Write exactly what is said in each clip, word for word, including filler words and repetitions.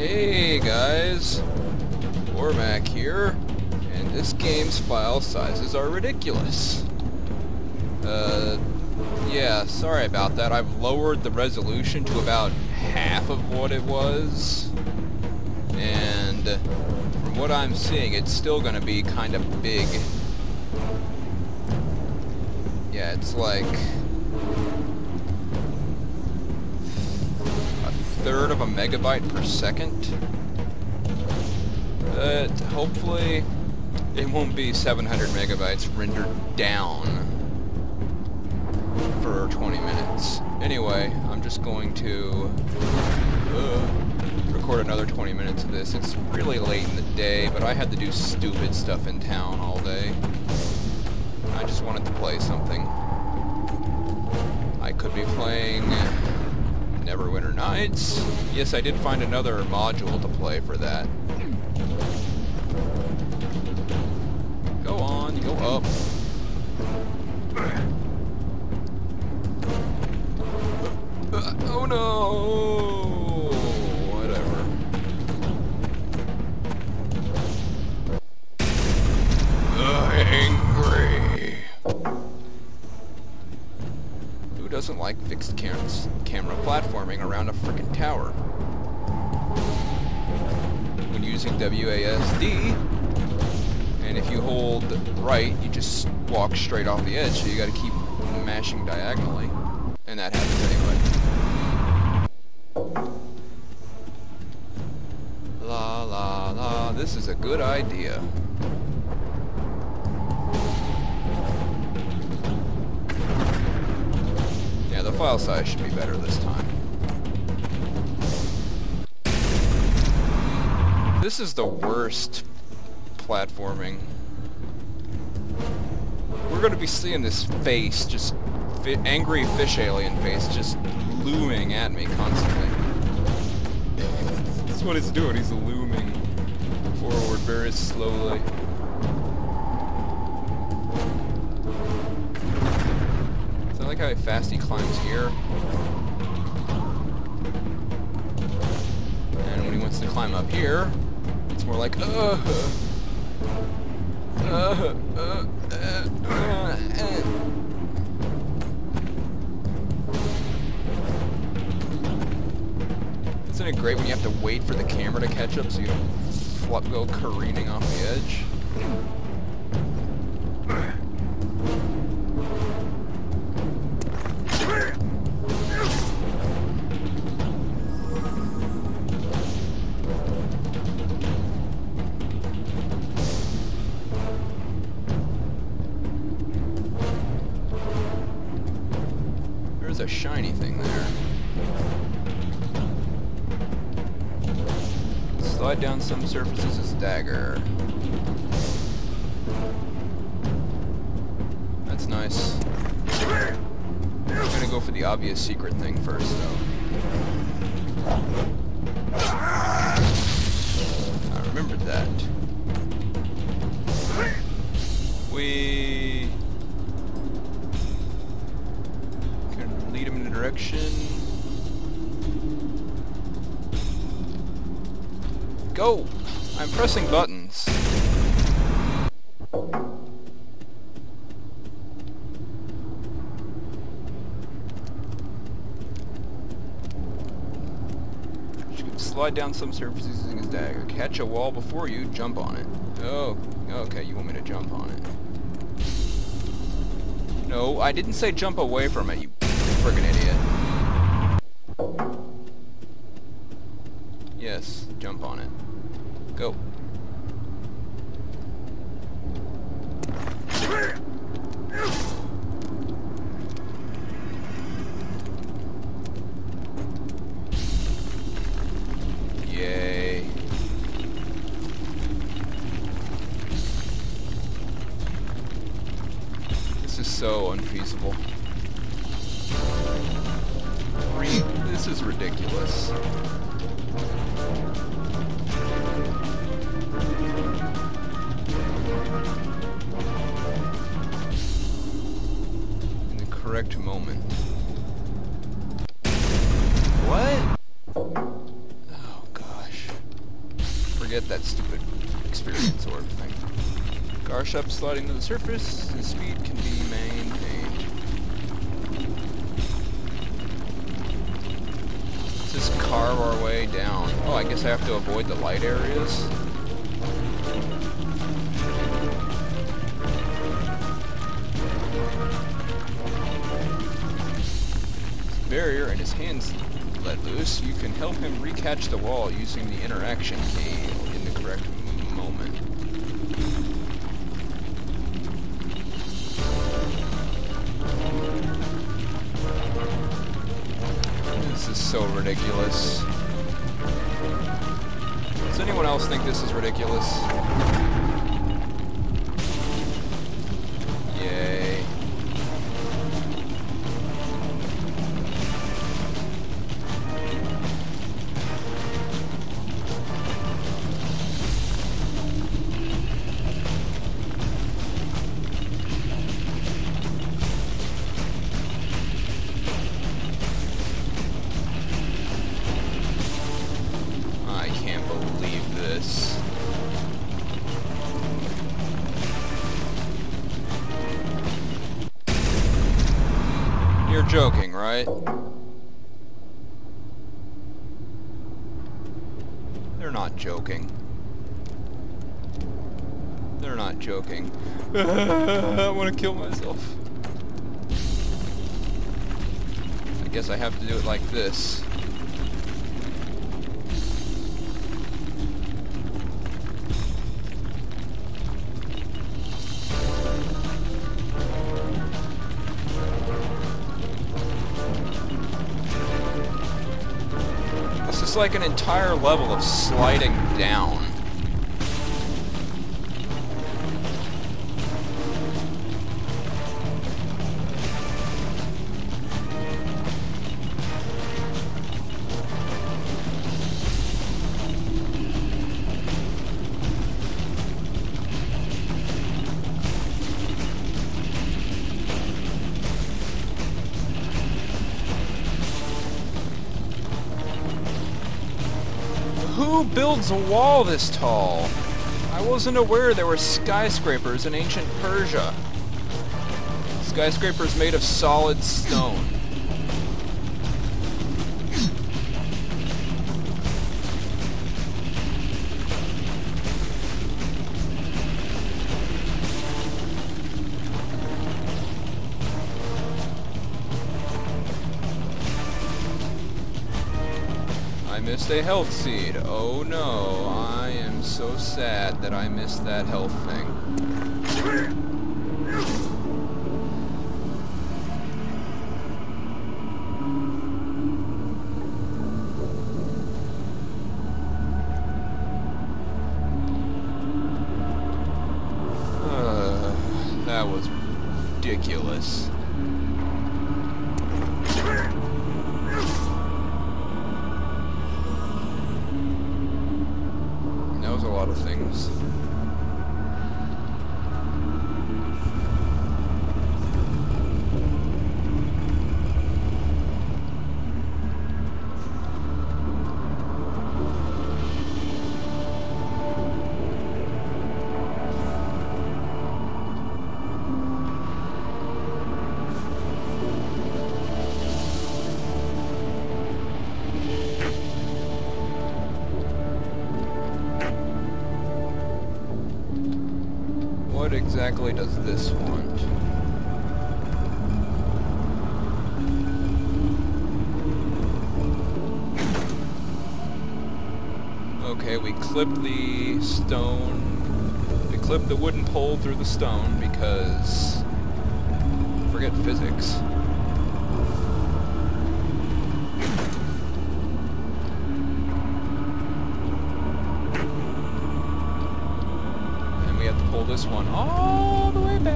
Hey guys, Bormac here, and this game's file sizes are ridiculous. Uh, yeah, sorry about that. I've lowered the resolution to about half of what it was, and from what I'm seeing, it's still gonna be kind of big. Yeah, it's like third of a megabyte per second. But hopefully it won't be seven hundred megabytes rendered down for twenty minutes. Anyway, I'm just going to uh, record another twenty minutes of this. It's really late in the day, but I had to do stupid stuff in town all day. I just wanted to play something. I could be playing Neverwinter Nights. Yes, I did find another module to play for that. Go on, go up. Oh no! Whatever. Angry. Who doesn't like fixed cameras? Camera platforming around a frickin' tower. When using W A S D, and if you hold right, you just walk straight off the edge, so you gotta keep mashing diagonally. And that happens anyway. La la la, this is a good idea. The file size should be better this time. This is the worst platforming. We're going to be seeing this face, just fi angry fish alien face, just looming at me constantly. That's what he's doing. He's looming forward very slowly. I like how fast he climbs here. And when he wants to climb up here, it's more like, uh, uh, uh, uh, uh, uh, uh. Isn't it great when you have to wait for the camera to catch up so you don't flop go careening off the edge? A shiny thing there. Slide down some surfaces as dagger. That's nice. I'm gonna go for the obvious secret thing first, though. I remembered that. We lead him in a direction. Go! I'm pressing buttons. You can slide down some surfaces using his dagger. Catch a wall before you, jump on it. Oh, okay, you want me to jump on it. No, I didn't say jump away from it, you friggin' idiot. Yes, jump on it. Go. Yay. This is so unfeasible. This is ridiculous. In the correct moment. What? Oh gosh. forget that stupid experience orb thing. Garshasp sliding to the surface, his speed can be maintained. Let's just carve our way down. Oh, I guess I have to avoid the light areas. Barrier and his hands let loose, you can help him recatch the wall using the interaction key in the correct moment. This is so ridiculous. Does anyone else think this is ridiculous? Joking, right? They're not joking. They're not joking. I want to kill myself. I guess I have to do it like this. It's like an entire level of sliding down. Who builds a wall this tall? I wasn't aware there were skyscrapers in ancient Persia. Skyscrapers made of solid stone. Missed a health seed. Oh no, I am so sad that I missed that health thing. Uh, that was ridiculous. Of things. What exactly does this want? Okay, we clip the stone. We clip the wooden pole through the stone because... forget physics. This one all the way back.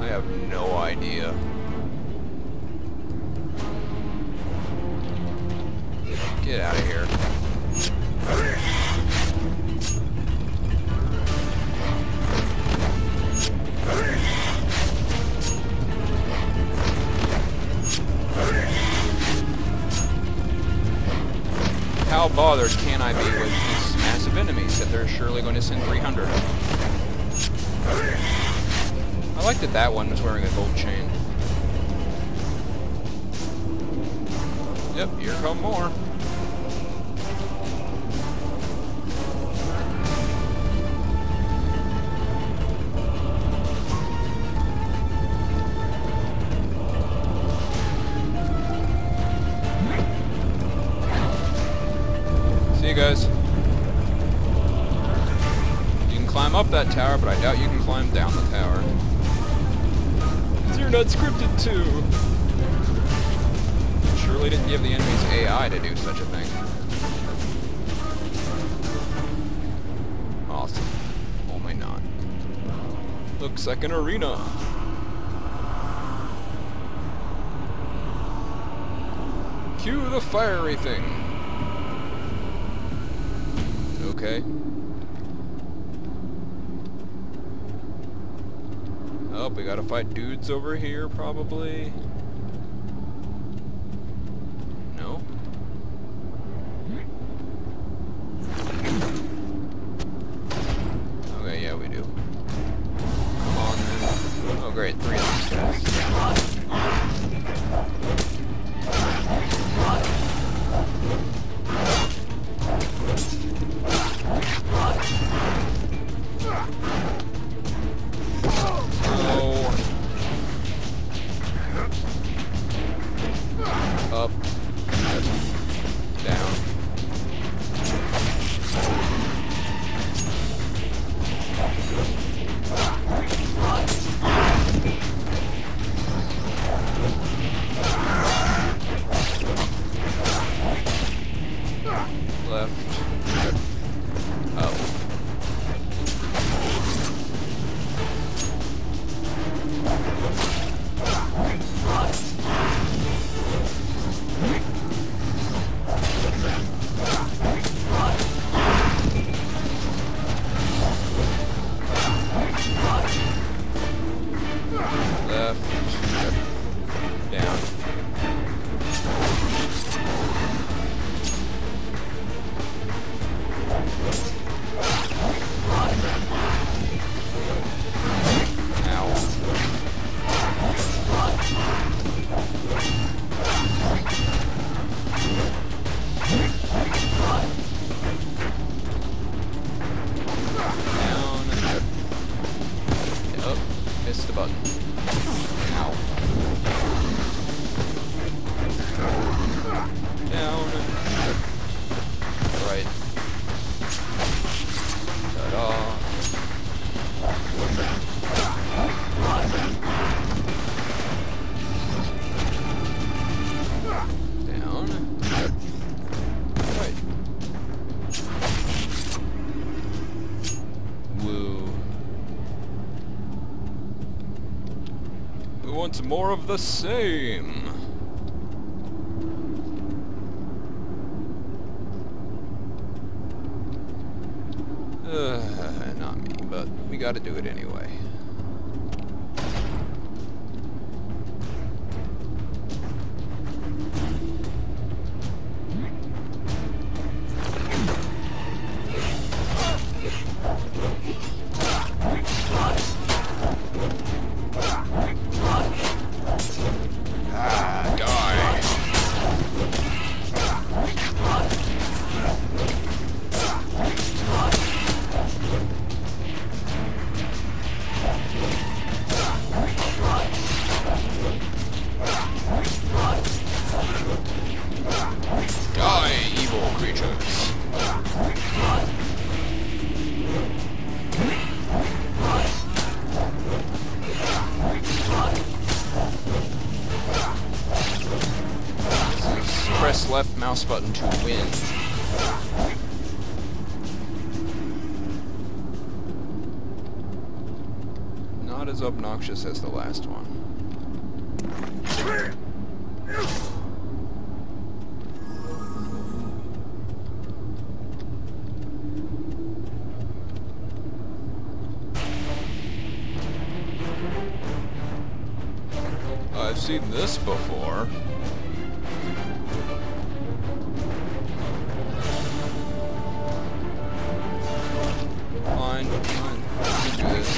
I have no idea. Get out of here. How bothered can I be with these massive enemies that they're surely going to send three hundred of them? I like that that one was wearing a gold chain. Yep, here come more. See you guys. You can climb up that tower, but I doubt you can climb down the tower. 'Cause you're not scripted to. Surely didn't give the enemies A I to do such a thing. Awesome. Only not. Looks like an arena. Cue the fiery thing. Okay. Oh, we gotta fight dudes over here, probably. Wants more of the same. Uh, not me, but we gotta do it anyway. Press left mouse button to win. Not as obnoxious as the last one. I've seen this before. Fine, fine. We can do this.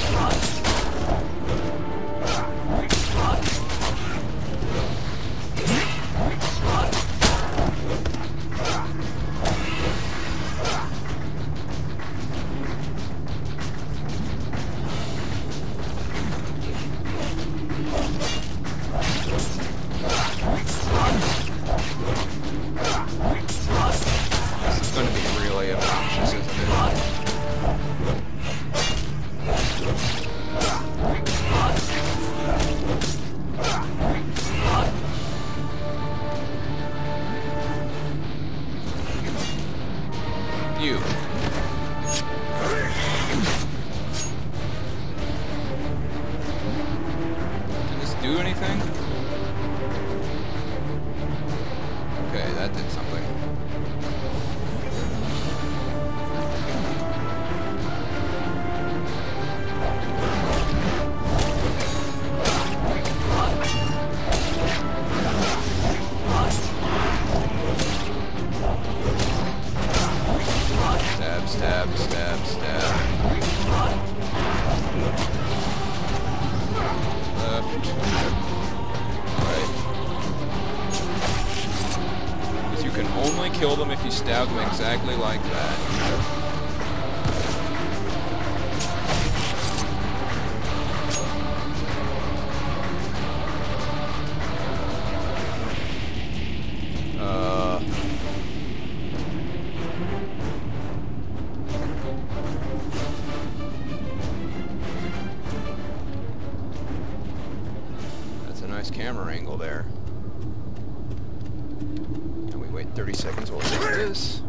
Stab them exactly like that. Uh. That's a nice camera angle there. thirty seconds while we do this.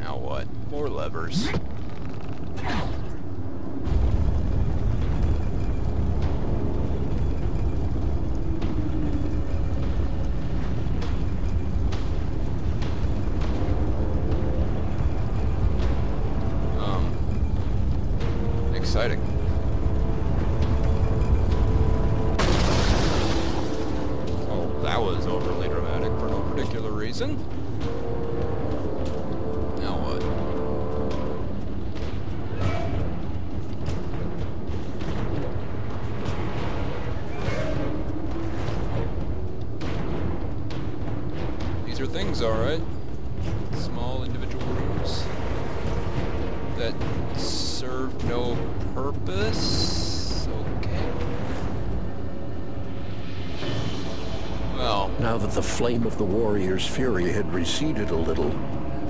Now what? More levers. Exciting. Oh, that was overly dramatic for no particular reason. Now what? These are things, all right. Small individual rooms that serve no purpose. Okay. Well. Now that the flame of the warrior's fury had receded a little,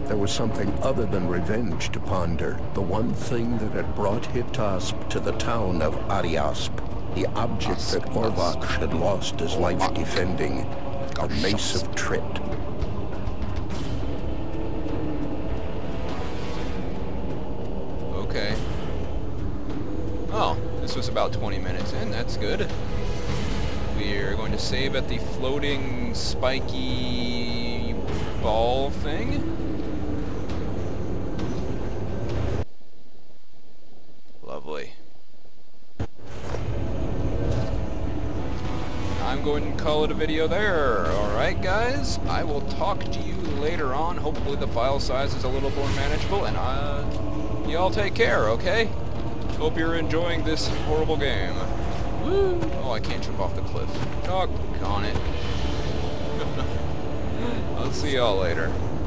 there was something other than revenge to ponder. The one thing that had brought Hiptasp to the town of Ariasp, the object that Orvach had lost his life defending, a mace of Trit. This was about twenty minutes in, that's good. We're going to save at the floating spiky ball thing. Lovely. I'm going to call it a video there. Alright guys, I will talk to you later on. Hopefully the file size is a little more manageable, and uh, y'all take care, okay? Hope you're enjoying this horrible game. Woo! Oh, I can't jump off the cliff. Doggone it. I'll see y'all later.